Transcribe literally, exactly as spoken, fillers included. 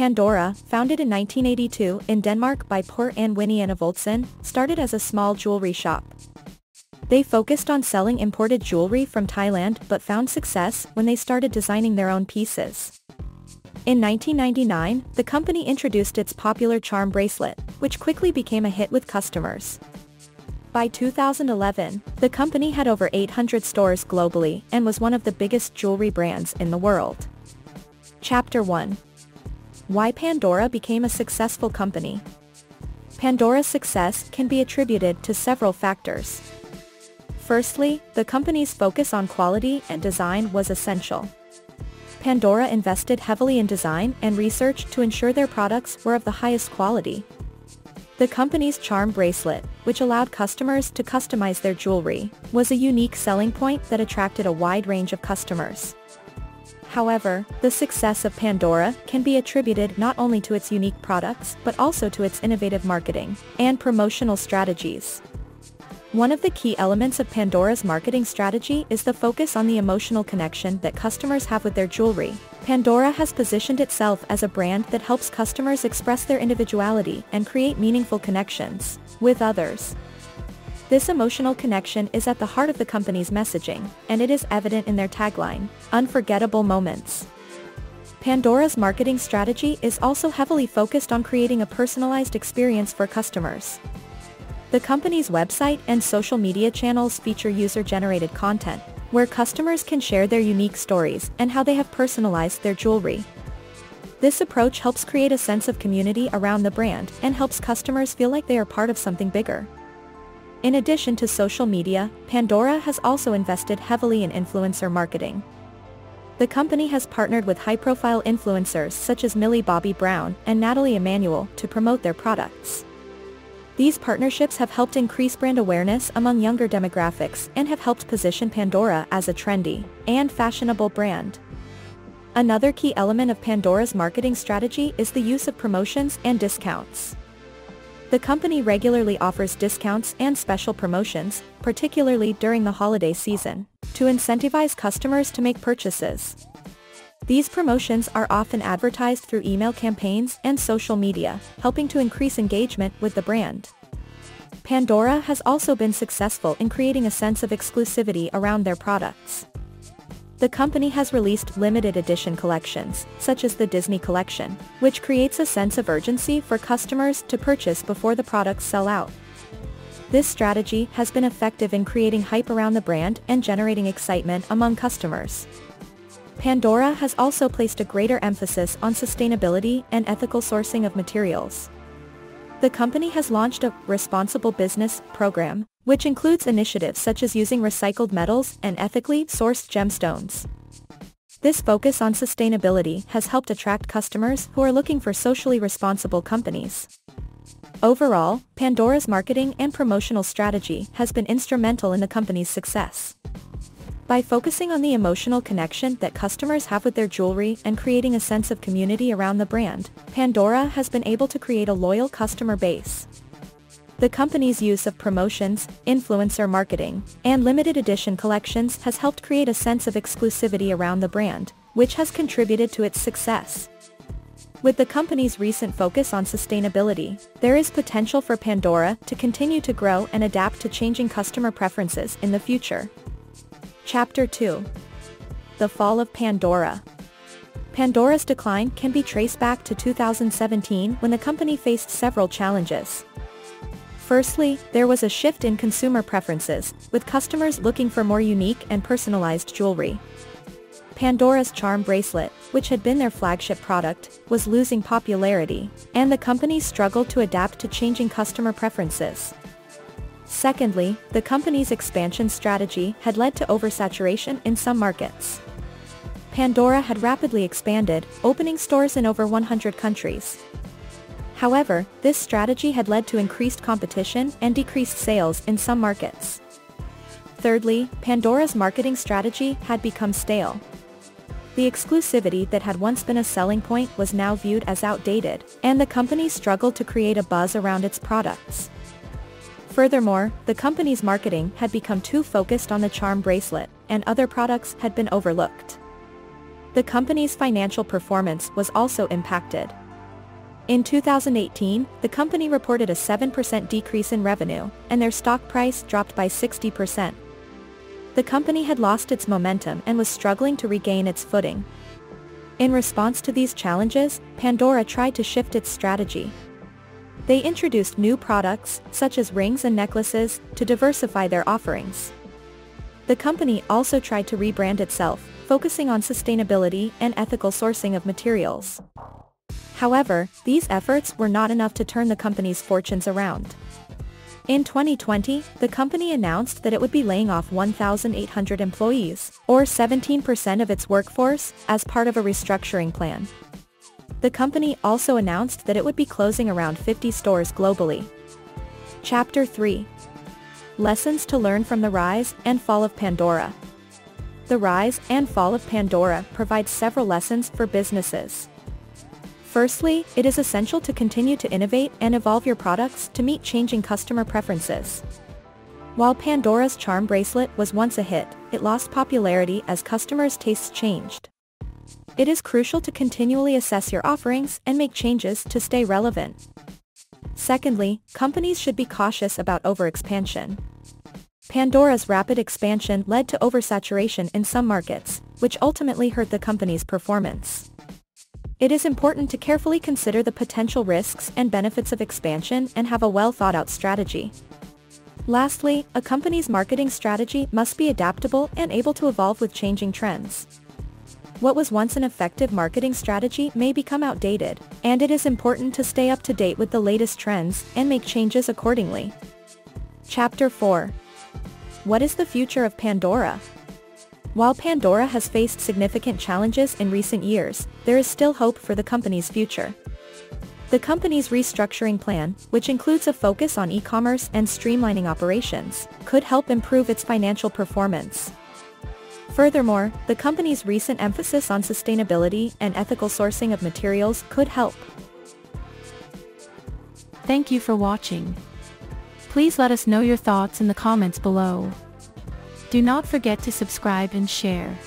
Pandora, founded in nineteen eighty-two in Denmark by Per and Winnie Enevoldsen, started as a small jewelry shop. They focused on selling imported jewelry from Thailand but found success when they started designing their own pieces. In nineteen ninety-nine, the company introduced its popular charm bracelet, which quickly became a hit with customers. By two thousand eleven, the company had over eight hundred stores globally and was one of the biggest jewelry brands in the world. Chapter one. Why Pandora became a successful company. Pandora's success can be attributed to several factors. Firstly, the company's focus on quality and design was essential. Pandora invested heavily in design and research to ensure their products were of the highest quality. The company's charm bracelet, which allowed customers to customize their jewelry, was a unique selling point that attracted a wide range of customers. However, the success of Pandora can be attributed not only to its unique products but also to its innovative marketing and promotional strategies. One of the key elements of Pandora's marketing strategy is the focus on the emotional connection that customers have with their jewelry. Pandora has positioned itself as a brand that helps customers express their individuality and create meaningful connections with others. This emotional connection is at the heart of the company's messaging, and it is evident in their tagline, "Unforgettable Moments." Pandora's marketing strategy is also heavily focused on creating a personalized experience for customers. The company's website and social media channels feature user-generated content, where customers can share their unique stories and how they have personalized their jewelry. This approach helps create a sense of community around the brand and helps customers feel like they are part of something bigger. In addition to social media, Pandora has also invested heavily in influencer marketing. The company has partnered with high-profile influencers such as Millie Bobby Brown and Natalie Emmanuel to promote their products. These partnerships have helped increase brand awareness among younger demographics and have helped position Pandora as a trendy and fashionable brand. Another key element of Pandora's marketing strategy is the use of promotions and discounts. The company regularly offers discounts and special promotions, particularly during the holiday season, to incentivize customers to make purchases. These promotions are often advertised through email campaigns and social media, helping to increase engagement with the brand. Pandora has also been successful in creating a sense of exclusivity around their products. The company has released limited edition collections, such as the Disney Collection, which creates a sense of urgency for customers to purchase before the products sell out. This strategy has been effective in creating hype around the brand and generating excitement among customers. Pandora has also placed a greater emphasis on sustainability and ethical sourcing of materials. The company has launched a responsible business program, which includes initiatives such as using recycled metals and ethically sourced gemstones. This focus on sustainability has helped attract customers who are looking for socially responsible companies. Overall, Pandora's marketing and promotional strategy has been instrumental in the company's success. By focusing on the emotional connection that customers have with their jewelry and creating a sense of community around the brand, Pandora has been able to create a loyal customer base. The company's use of promotions, influencer marketing, and limited edition collections has helped create a sense of exclusivity around the brand, which has contributed to its success. With the company's recent focus on sustainability, there is potential for Pandora to continue to grow and adapt to changing customer preferences in the future. Chapter two. The Fall of Pandora. Pandora's decline can be traced back to two thousand seventeen when the company faced several challenges. Firstly, there was a shift in consumer preferences, with customers looking for more unique and personalized jewelry. Pandora's charm bracelet, which had been their flagship product, was losing popularity, and the company struggled to adapt to changing customer preferences. Secondly, the company's expansion strategy had led to oversaturation in some markets. Pandora had rapidly expanded, opening stores in over one hundred countries. However, this strategy had led to increased competition and decreased sales in some markets. Thirdly, Pandora's marketing strategy had become stale. The exclusivity that had once been a selling point was now viewed as outdated, and the company struggled to create a buzz around its products. Furthermore, the company's marketing had become too focused on the charm bracelet, and other products had been overlooked. The company's financial performance was also impacted. In two thousand eighteen, the company reported a seven percent decrease in revenue, and their stock price dropped by sixty percent. The company had lost its momentum and was struggling to regain its footing. In response to these challenges, Pandora tried to shift its strategy. They introduced new products, such as rings and necklaces, to diversify their offerings. The company also tried to rebrand itself, focusing on sustainability and ethical sourcing of materials. However, these efforts were not enough to turn the company's fortunes around. In twenty twenty, the company announced that it would be laying off one thousand eight hundred employees, or seventeen percent of its workforce, as part of a restructuring plan. The company also announced that it would be closing around fifty stores globally. Chapter three. Lessons to learn from the rise and fall of Pandora. The rise and fall of Pandora provides several lessons for businesses. Firstly, it is essential to continue to innovate and evolve your products to meet changing customer preferences. While Pandora's charm bracelet was once a hit, it lost popularity as customers' tastes changed. It is crucial to continually assess your offerings and make changes to stay relevant. Secondly, companies should be cautious about overexpansion. Pandora's rapid expansion led to oversaturation in some markets, which ultimately hurt the company's performance. It is important to carefully consider the potential risks and benefits of expansion and have a well-thought-out strategy. Lastly, a company's marketing strategy must be adaptable and able to evolve with changing trends. What was once an effective marketing strategy may become outdated, and it is important to stay up to date with the latest trends and make changes accordingly. Chapter four. What is the future of Pandora? While Pandora has faced significant challenges in recent years, there is still hope for the company's future. The company's restructuring plan, which includes a focus on e-commerce and streamlining operations, could help improve its financial performance. Furthermore, the company's recent emphasis on sustainability and ethical sourcing of materials could help. Thank you for watching. Please let us know your thoughts in the comments below. Do not forget to subscribe and share.